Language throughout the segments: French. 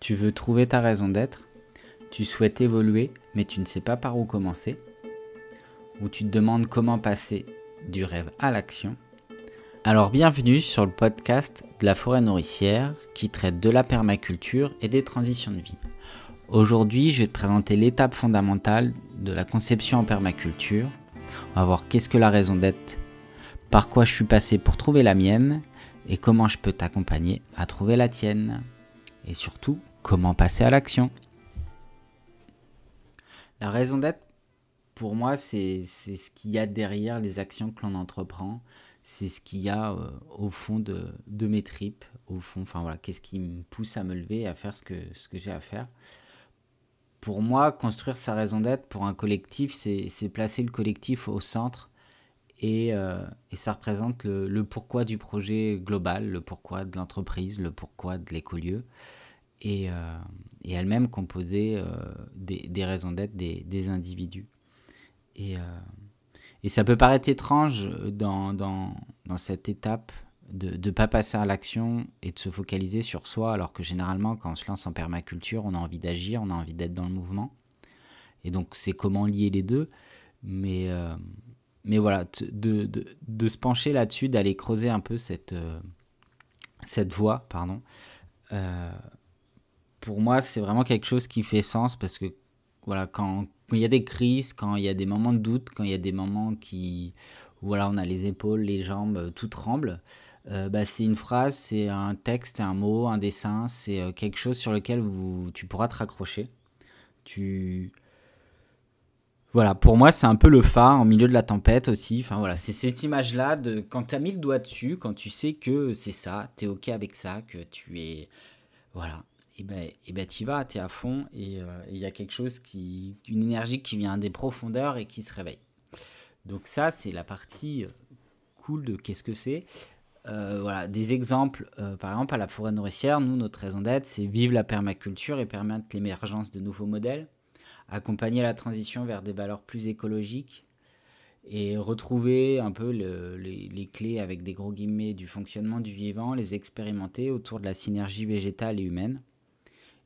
Tu veux trouver ta raison d'être? Tu souhaites évoluer, mais tu ne sais pas par où commencer? Ou tu te demandes comment passer du rêve à l'action? Alors bienvenue sur le podcast de la forêt nourricière qui traite de la permaculture et des transitions de vie. Aujourd'hui, je vais te présenter l'étape fondamentale de la conception en permaculture. On va voir qu'est-ce que la raison d'être, par quoi je suis passé pour trouver la mienne et comment je peux t'accompagner à trouver la tienne. Et surtout, comment passer à l'action. La raison d'être, pour moi, c'est ce qu'il y a derrière les actions que l'on entreprend. C'est ce qu'il y a au fond de mes tripes, au fond. Enfin voilà, qu'est-ce qui me pousse à me lever et à faire ce que j'ai à faire. Pour moi, construire sa raison d'être pour un collectif, c'est placer le collectif au centre et ça représente le pourquoi du projet global, le pourquoi de l'entreprise, le pourquoi de l'écolieu et elle-même composée des raisons d'être des individus. Et ça peut paraître étrange dans cette étape de ne pas passer à l'action et de se focaliser sur soi, alors que généralement, quand on se lance en permaculture, on a envie d'agir, on a envie d'être dans le mouvement. Et donc, c'est comment lier les deux. Mais voilà, de se pencher là-dessus, d'aller creuser un peu cette voie, pardon. Pour moi, c'est vraiment quelque chose qui fait sens, parce que voilà, quand il y a des crises, quand il y a des moments de doute, quand il y a des moments où voilà, on a les épaules, les jambes, tout tremble, c'est une phrase, c'est un texte, un mot, un dessin, c'est quelque chose sur lequel tu pourras te raccrocher. Voilà, pour moi, c'est un peu le phare au milieu de la tempête aussi. Enfin voilà, c'est cette image-là de quand tu as mis le doigt dessus, quand tu sais que c'est ça, tu es OK avec ça, que tu es... Voilà. Et ben t'y vas, t'es à fond et il y a quelque chose une énergie qui vient des profondeurs et qui se réveille. Donc ça, c'est la partie cool de qu'est-ce que c'est. Voilà, des exemples, par exemple à la forêt nourricière, nous, notre raison d'être, c'est vivre la permaculture et permettre l'émergence de nouveaux modèles, accompagner la transition vers des valeurs plus écologiques et retrouver un peu les clés avec des gros guillemets du fonctionnement du vivant, les expérimenter autour de la synergie végétale et humaine.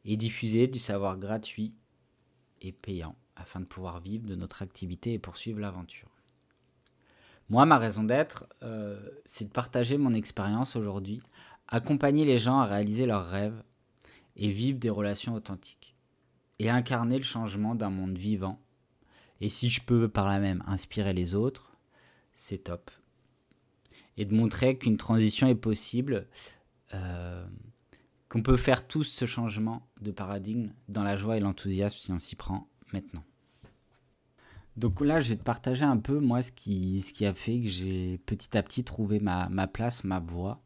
Et diffuser du savoir gratuit et payant afin de pouvoir vivre de notre activité et poursuivre l'aventure. Moi, ma raison d'être, c'est de partager mon expérience aujourd'hui, accompagner les gens à réaliser leurs rêves et vivre des relations authentiques. Et incarner le changement d'un monde vivant. Et si je peux par là même inspirer les autres, c'est top. Et de montrer qu'une transition est possible... qu'on peut faire tous ce changement de paradigme dans la joie et l'enthousiasme si on s'y prend maintenant. Donc là, je vais te partager un peu, moi, ce qui a fait que j'ai petit à petit trouvé ma place, ma voie.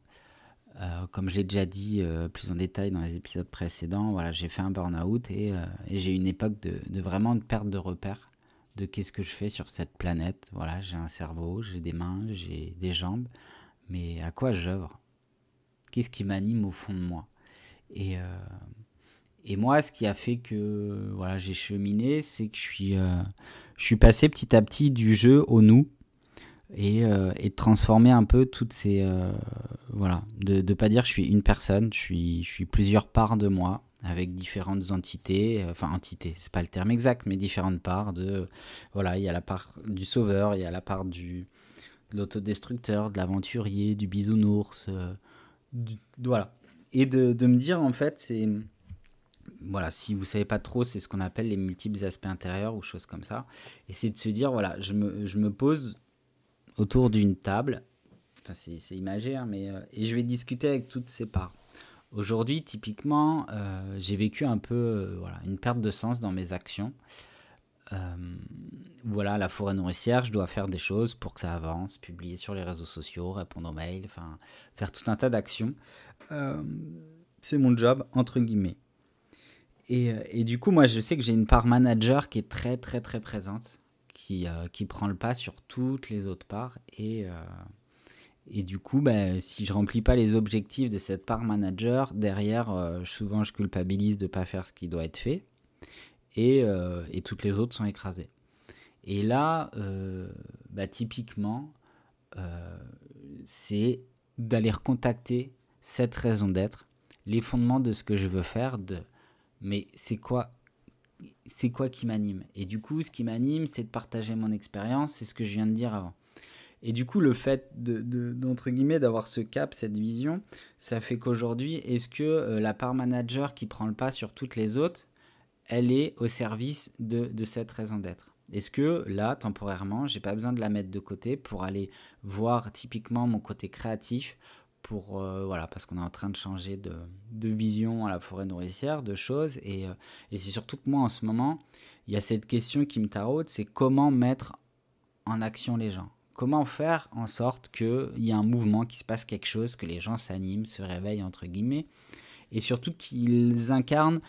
Comme je l'ai déjà dit plus en détail dans les épisodes précédents, voilà, j'ai fait un burn-out et j'ai eu une époque de vraiment de perte de repère de qu'est-ce que je fais sur cette planète. Voilà, j'ai un cerveau, j'ai des mains, j'ai des jambes, mais à quoi j'œuvre? Qu'est-ce qui m'anime au fond de moi? Et moi, ce qui a fait que voilà, j'ai cheminé, c'est que je suis passé petit à petit du je au nous et de transformer un peu toutes ces... voilà, de ne pas dire je suis une personne, je suis plusieurs parts de moi avec différentes entités, enfin entités, c'est pas le terme exact, mais différentes parts de... Voilà, il y a la part du sauveur, il y a la part de l'autodestructeur, de l'aventurier, du bisounours, voilà. Et de me dire, en fait, c'est... Voilà, si vous ne savez pas trop, c'est ce qu'on appelle les multiples aspects intérieurs ou choses comme ça. Et c'est de se dire, voilà, je me pose autour d'une table, enfin, c'est imagé, hein, mais, et je vais discuter avec toutes ces parts. Aujourd'hui, typiquement, j'ai vécu un peu voilà, une perte de sens dans mes actions. Voilà, la forêt nourricière, je dois faire des choses pour que ça avance, publier sur les réseaux sociaux, répondre aux mails, enfin, faire tout un tas d'actions. C'est mon job, entre guillemets. Et du coup, moi, je sais que j'ai une part manager qui est très, très, très présente, qui prend le pas sur toutes les autres parts. Et du coup, bah, si je ne remplis pas les objectifs de cette part manager, derrière, souvent, je culpabilise de ne pas faire ce qui doit être fait. Et toutes les autres sont écrasées. Et là, typiquement, c'est d'aller recontacter cette raison d'être, les fondements de ce que je veux faire, mais c'est quoi qui m'anime? Et du coup, ce qui m'anime, c'est de partager mon expérience, c'est ce que je viens de dire avant. Et du coup, le fait d'entre guillemets, d'avoir ce cap, cette vision, ça fait qu'aujourd'hui, est-ce que la part manager qui prend le pas sur toutes les autres, elle est au service de cette raison d'être? Est-ce que là, temporairement, j'ai pas besoin de la mettre de côté pour aller voir typiquement mon côté créatif, pour, voilà, parce qu'on est en train de changer de vision à la forêt nourricière, de choses, et c'est surtout que moi, en ce moment, il y a cette question qui me taraude, c'est comment mettre en action les gens? Comment faire en sorte qu'il y ait un mouvement, qu'il se passe quelque chose, que les gens s'animent, se réveillent, entre guillemets, et surtout qu'ils incarnent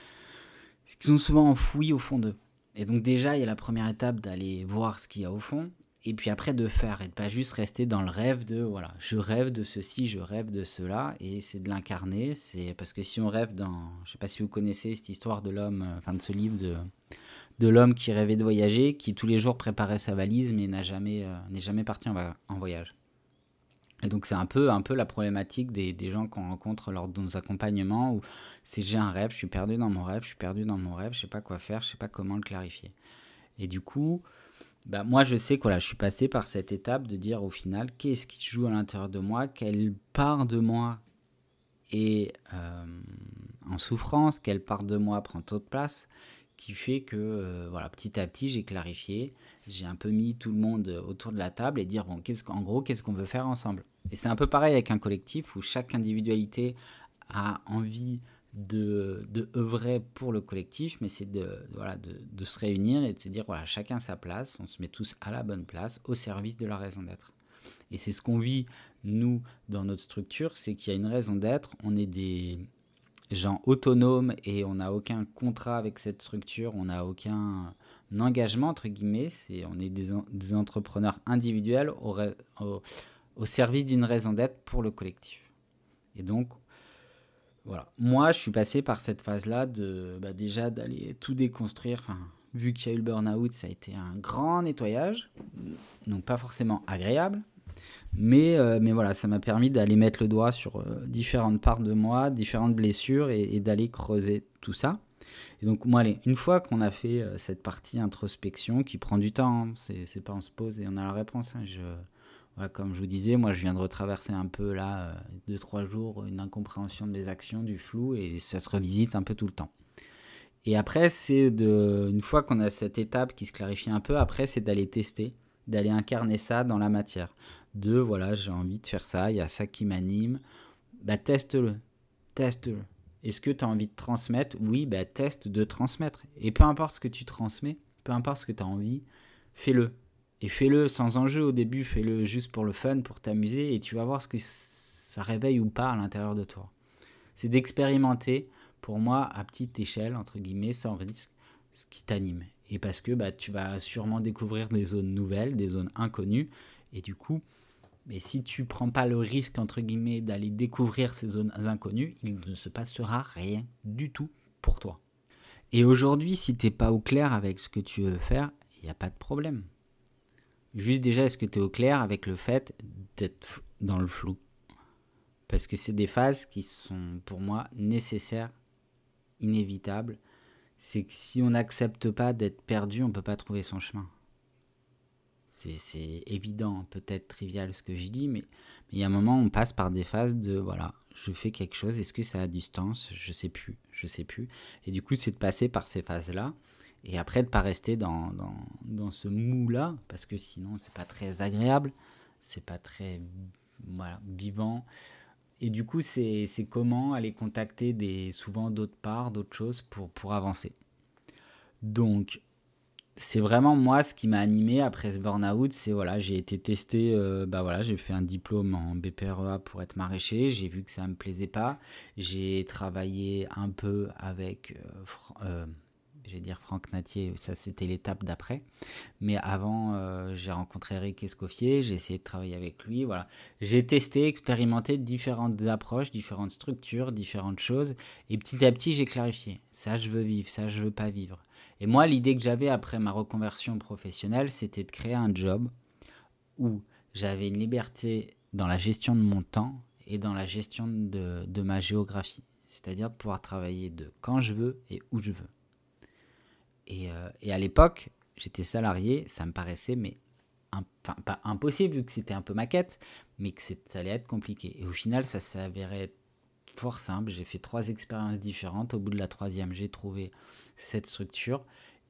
ce qu'ils ont souvent enfoui au fond d'eux. Et donc déjà, il y a la première étape d'aller voir ce qu'il y a au fond, et puis après de faire, et de pas juste rester dans le rêve de, voilà, je rêve de ceci, je rêve de cela, et c'est de l'incarner, c'est parce que si on rêve dans, je sais pas si vous connaissez cette histoire de l'homme, enfin de ce livre de l'homme qui rêvait de voyager, qui tous les jours préparait sa valise, mais n'est jamais parti en voyage. Et donc c'est un peu la problématique des gens qu'on rencontre lors de nos accompagnements, où c'est j'ai un rêve, je suis perdu dans mon rêve, je sais pas quoi faire, je sais pas comment le clarifier. Et du coup, bah moi je sais que voilà, je suis passé par cette étape de dire au final, qu'est-ce qui se joue à l'intérieur de moi, quelle part de moi est en souffrance, quelle part de moi prend trop de place, qui fait que voilà, petit à petit j'ai clarifié, j'ai un peu mis tout le monde autour de la table et dire bon, en gros qu'est-ce qu'on veut faire ensemble. Et c'est un peu pareil avec un collectif où chaque individualité a envie de œuvrer pour le collectif, mais c'est de se réunir et de se dire voilà, chacun sa place, on se met tous à la bonne place au service de la raison d'être. Et c'est ce qu'on vit nous dans notre structure, c'est qu'il y a une raison d'être, on est des gens autonomes et on n'a aucun contrat avec cette structure, on n'a aucun engagement entre guillemets, on est des entrepreneurs individuels au service d'une raison d'être pour le collectif. Et donc voilà, moi je suis passé par cette phase là de bah déjà d'aller tout déconstruire, enfin vu qu'il y a eu le burn-out, ça a été un grand nettoyage, donc pas forcément agréable. Mais voilà, ça m'a permis d'aller mettre le doigt sur différentes parts de moi, différentes blessures et d'aller creuser tout ça. Et donc moi, allez, une fois qu'on a fait cette partie introspection qui prend du temps, hein, c'est pas on se pose et on a la réponse. Hein, voilà, comme je vous disais, moi je viens de retraverser un peu là, 2-3 jours, une incompréhension de mes actions, du flou, et ça se revisite un peu tout le temps. Et après, une fois qu'on a cette étape qui se clarifie un peu, après c'est d'aller tester, d'aller incarner ça dans la matière. Voilà, j'ai envie de faire ça, il y a ça qui m'anime, bah teste-le. Est-ce que tu as envie de transmettre? Oui, bah teste de transmettre. Et peu importe ce que tu transmets, peu importe ce que tu as envie, fais-le. Et fais-le sans enjeu au début, fais-le juste pour le fun, pour t'amuser, et tu vas voir ce que ça réveille ou pas à l'intérieur de toi. C'est d'expérimenter, pour moi, à petite échelle, entre guillemets, sans risque, ce qui t'anime. Et parce que bah, tu vas sûrement découvrir des zones nouvelles, des zones inconnues, et du coup, mais si tu ne prends pas le risque, entre guillemets, d'aller découvrir ces zones inconnues, il ne se passera rien du tout pour toi. Et aujourd'hui, si tu n'es pas au clair avec ce que tu veux faire, il n'y a pas de problème. Juste déjà, est-ce que tu es au clair avec le fait d'être dans le flou? Parce que c'est des phases qui sont, pour moi, nécessaires, inévitables. C'est que si on n'accepte pas d'être perdu, on ne peut pas trouver son chemin. C'est évident, peut-être trivial ce que je dis, mais il y a un moment, on passe par des phases de, voilà, je fais quelque chose, est-ce que ça a du sens? Je sais plus. Et du coup, c'est de passer par ces phases-là, et après de ne pas rester dans ce mou-là, parce que sinon, c'est pas très agréable, c'est pas très, voilà, vivant. Et du coup, c'est comment aller contacter souvent d'autres parts, d'autres choses pour avancer. Donc, c'est vraiment moi ce qui m'a animé après ce burn-out, c'est voilà, j'ai été testé, voilà, j'ai fait un diplôme en BPREA pour être maraîcher, j'ai vu que ça ne me plaisait pas, j'ai travaillé un peu avec, je vais dire Franck Natier, ça c'était l'étape d'après, mais avant j'ai rencontré Eric Escoffier, j'ai essayé de travailler avec lui, voilà, j'ai testé, expérimenté différentes approches, différentes structures, différentes choses, et petit à petit j'ai clarifié, ça je veux vivre, ça je veux pas vivre. Et moi, l'idée que j'avais après ma reconversion professionnelle, c'était de créer un job où j'avais une liberté dans la gestion de mon temps et dans la gestion de ma géographie. c'est-à-dire de pouvoir travailler de quand je veux et où je veux. Et à l'époque, j'étais salarié, ça me paraissait, mais pas impossible, vu que c'était un peu ma quête, mais que ça allait être compliqué. Et au final, ça s'est avéré fort simple. J'ai fait 3 expériences différentes. Au bout de la 3e, j'ai trouvé cette structure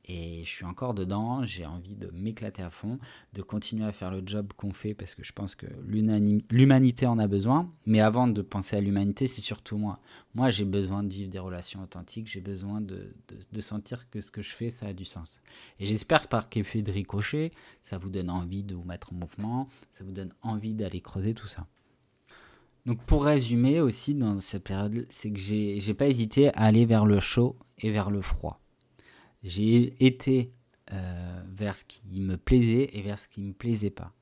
et je suis encore dedans. J'ai envie de m'éclater à fond, de continuer à faire le job qu'on fait parce que je pense que l'humanité en a besoin. Mais avant de penser à l'humanité, c'est surtout moi. Moi, j'ai besoin de vivre des relations authentiques. J'ai besoin de sentir que ce que je fais, ça a du sens. Et j'espère par effet de ricochet, ça vous donne envie de vous mettre en mouvement, ça vous donne envie d'aller creuser tout ça. Donc pour résumer aussi dans cette période, c'est que j'ai pas hésité à aller vers le chaud et vers le froid. J'ai été vers ce qui me plaisait et vers ce qui me plaisait pas.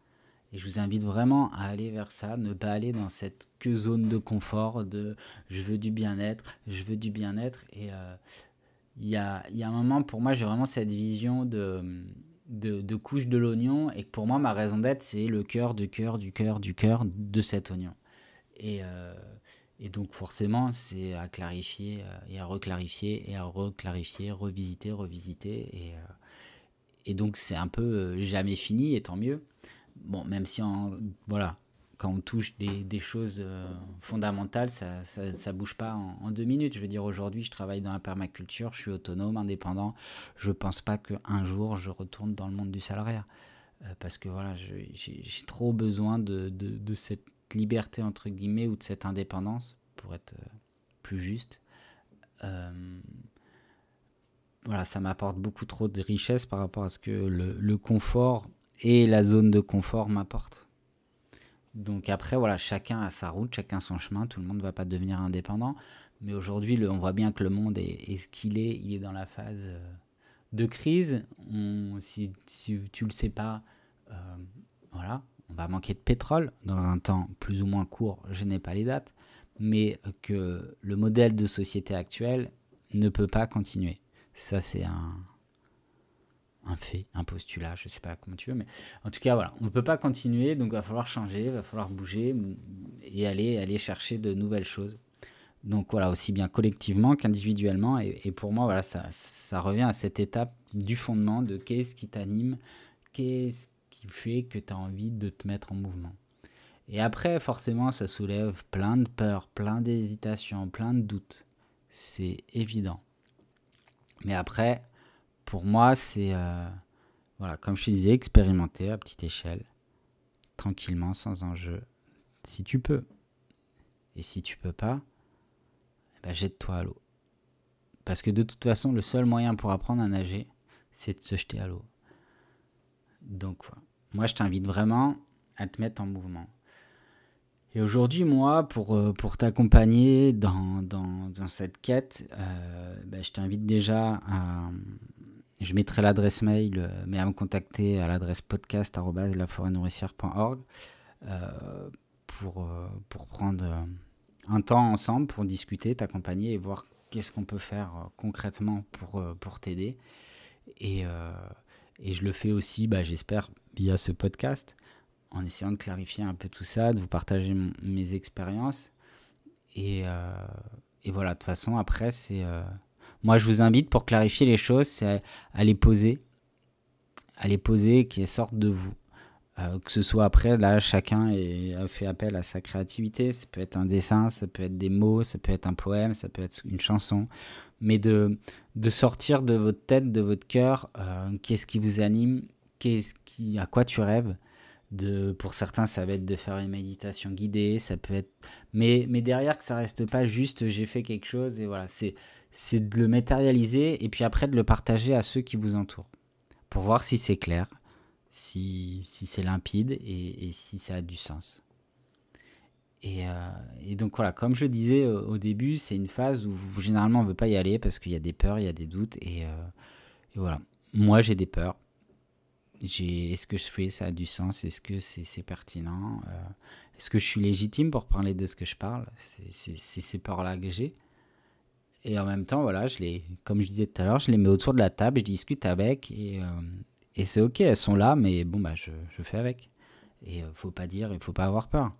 Et je vous invite vraiment à aller vers ça, ne pas aller dans cette zone de confort de je veux du bien-être, je veux du bien-être. Et il y a un moment pour moi, j'ai vraiment cette vision de couche de l'oignon et que pour moi ma raison d'être c'est le cœur de cet oignon. Et donc forcément c'est à clarifier et à reclarifier et à reclarifier, revisiter et donc c'est un peu jamais fini et tant mieux, bon, même si voilà, quand on touche des choses fondamentales ça bouge pas en 2 minutes. Je veux dire, aujourd'hui je travaille dans la permaculture, je suis autonome, indépendant, je pense pas qu'un jour je retourne dans le monde du salariat parce que voilà, j'ai trop besoin de cette liberté entre guillemets ou de cette indépendance pour être plus juste. Voilà, ça m'apporte beaucoup trop de richesse par rapport à ce que le confort et la zone de confort m'apportent. Donc après voilà, chacun a sa route, chacun son chemin, tout le monde ne va pas devenir indépendant, mais aujourd'hui on voit bien que le monde est ce qu'il est, il est dans la phase de crise. Si tu le sais pas, voilà, on va manquer de pétrole dans un temps plus ou moins court, je n'ai pas les dates, mais que le modèle de société actuel ne peut pas continuer. Ça, c'est un fait, un postulat, je ne sais pas comment tu veux, mais en tout cas, voilà, on ne peut pas continuer, donc il va falloir changer, il va falloir bouger et aller chercher de nouvelles choses. Donc voilà, aussi bien collectivement qu'individuellement, et pour moi, voilà, ça revient à cette étape du fondement de qu'est-ce qui t'anime, qu'est-ce qui fait que tu as envie de te mettre en mouvement. Et après, forcément, ça soulève plein de peurs, plein d'hésitations, plein de doutes. C'est évident. Mais après, pour moi, c'est... voilà, comme je te disais, expérimenter à petite échelle, tranquillement, sans enjeu, si tu peux. Et si tu peux pas, eh ben, jette-toi à l'eau. Parce que de toute façon, le seul moyen pour apprendre à nager, c'est de se jeter à l'eau. Donc voilà. Moi, je t'invite vraiment à te mettre en mouvement. Et aujourd'hui, moi, pour t'accompagner dans cette quête, je t'invite déjà à... Je mettrai l'adresse mail, mais à me contacter à l'adresse podcast@laforetnourriciere.org pour prendre un temps ensemble, pour discuter, t'accompagner et voir qu'est-ce qu'on peut faire concrètement pour t'aider. Et je le fais aussi, j'espère, via ce podcast, en essayant de clarifier un peu tout ça, de vous partager mes expériences. Et voilà, de toute façon, après, c'est... Moi, je vous invite, pour clarifier les choses, c'est à les poser qui est sorte de vous. Que ce soit après, là, chacun fait appel à sa créativité. Ça peut être un dessin, ça peut être des mots, ça peut être un poème, ça peut être une chanson. Mais de sortir de votre tête, de votre cœur, qu'est-ce qui vous anime, à quoi tu rêves. Pour certains, ça va être de faire une méditation guidée, ça peut être... Mais derrière, que ça reste pas juste « j'ai fait quelque chose » et voilà, c'est de le matérialiser et puis après de le partager à ceux qui vous entourent pour voir si c'est clair, si c'est limpide et si ça a du sens. Et donc voilà, comme je le disais au début, c'est une phase où généralement on ne veut pas y aller parce qu'il y a des peurs, il y a des doutes et voilà. Moi j'ai des peurs, est-ce que je fais ça a du sens, est-ce que c'est pertinent, est-ce que je suis légitime pour parler de ce que je parle, c'est ces peurs-là que j'ai. Et en même temps, voilà, comme je disais tout à l'heure, je les mets autour de la table, je discute avec et c'est ok, elles sont là, mais bon, je fais avec. Et il ne faut pas dire, il ne faut pas avoir peur.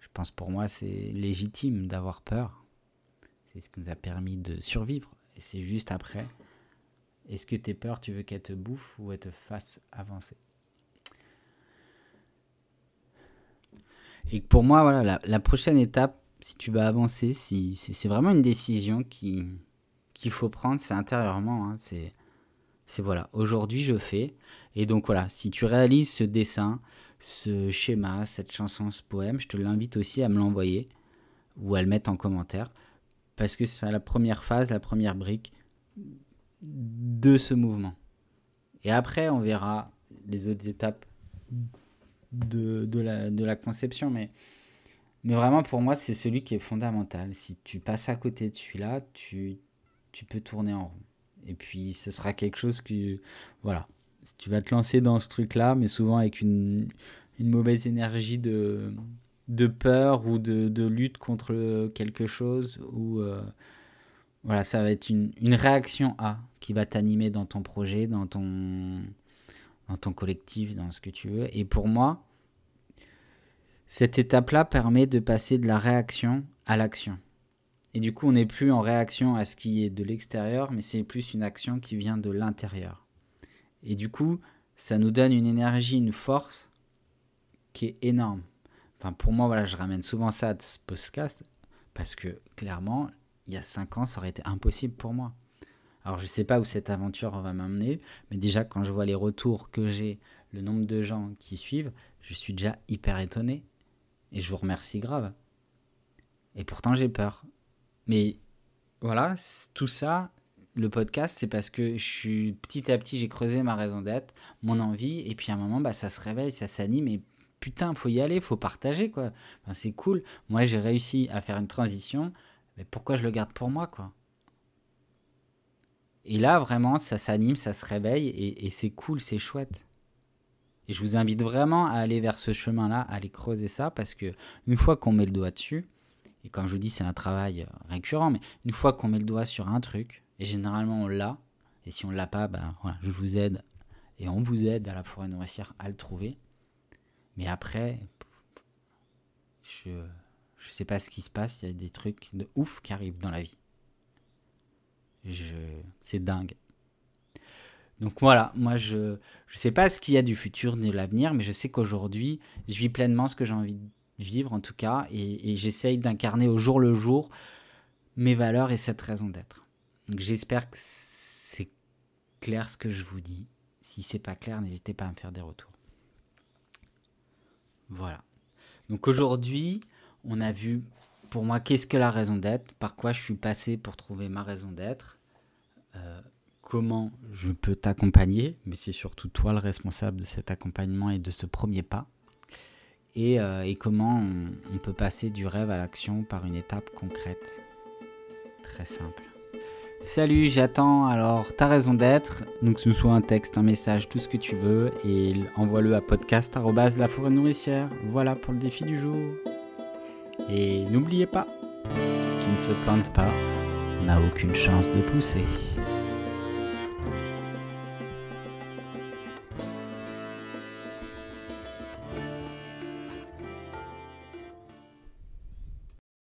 Je pense pour moi c'est légitime d'avoir peur. C'est ce qui nous a permis de survivre. Et c'est juste après. Est-ce que tes peurs, tu veux qu'elles te bouffent ou elles te fassent avancer? Et pour moi, voilà, la prochaine étape, si tu vas avancer, si, c'est vraiment une décision qu'il faut prendre, c'est intérieurement. Hein, c'est voilà, aujourd'hui je fais. Et donc voilà, si tu réalises ce dessin, ce schéma, cette chanson, ce poème, je te l'invite aussi à me l'envoyer ou à le mettre en commentaire. Parce que c'est la première phase, la première brique de ce mouvement. Et après, on verra les autres étapes de la conception. Mais vraiment, pour moi, c'est celui qui est fondamental. Si tu passes à côté de celui-là, tu peux tourner en rond. Et puis, ce sera quelque chose que... Voilà. Tu vas te lancer dans ce truc-là, mais souvent avec une mauvaise énergie de peur ou de lutte contre quelque chose, ou voilà, ça va être une réaction à qui va t'animer dans ton projet, dans ton collectif, dans ce que tu veux. Et pour moi, cette étape-là permet de passer de la réaction à l'action. Et du coup, on n'est plus en réaction à ce qui est de l'extérieur, mais c'est plus une action qui vient de l'intérieur. Et du coup, ça nous donne une énergie, une force qui est énorme. Enfin, pour moi, voilà, je ramène souvent ça à ce podcast parce que clairement, il y a 5 ans, ça aurait été impossible pour moi. Alors, je ne sais pas où cette aventure va m'amener, mais déjà, quand je vois les retours que j'ai, le nombre de gens qui suivent, je suis déjà hyper étonné et je vous remercie grave. Et pourtant, j'ai peur. Mais voilà, tout ça, le podcast, c'est parce que je suis petit à petit, j'ai creusé ma raison d'être, mon envie, et puis à un moment, bah, ça se réveille, ça s'anime et putain, faut y aller, faut partager, quoi. Enfin, c'est cool. Moi, j'ai réussi à faire une transition, mais pourquoi je le garde pour moi, quoi? Et là, vraiment, ça s'anime, ça se réveille, et c'est cool, c'est chouette. Et je vous invite vraiment à aller vers ce chemin-là, à aller creuser ça, parce que une fois qu'on met le doigt dessus, et comme je vous dis, c'est un travail récurrent, mais une fois qu'on met le doigt sur un truc, et généralement on l'a, et si on l'a pas, bah, voilà, je vous aide, et on vous aide à la forêt nourricière à le trouver. Mais après, je sais pas ce qui se passe, il y a des trucs de ouf qui arrivent dans la vie. C'est dingue. Donc voilà, moi je sais pas ce qu'il y a du futur, de l'avenir, mais je sais qu'aujourd'hui, je vis pleinement ce que j'ai envie de vivre en tout cas, et j'essaye d'incarner au jour le jour mes valeurs et cette raison d'être. Donc j'espère que c'est clair ce que je vous dis. Si c'est pas clair, n'hésitez pas à me faire des retours. Voilà. Donc aujourd'hui, on a vu pour moi qu'est-ce que la raison d'être, par quoi je suis passé pour trouver ma raison d'être, comment je peux t'accompagner, mais c'est surtout toi le responsable de cet accompagnement et de ce premier pas, et comment on peut passer du rêve à l'action par une étape concrète, très simple. Salut, j'attends alors ta raison d'être, donc que ce soit un texte, un message, tout ce que tu veux, et envoie-le à podcast@laforetnourriciere. Voilà pour le défi du jour. Et n'oubliez pas, qui ne se plante pas n'a aucune chance de pousser.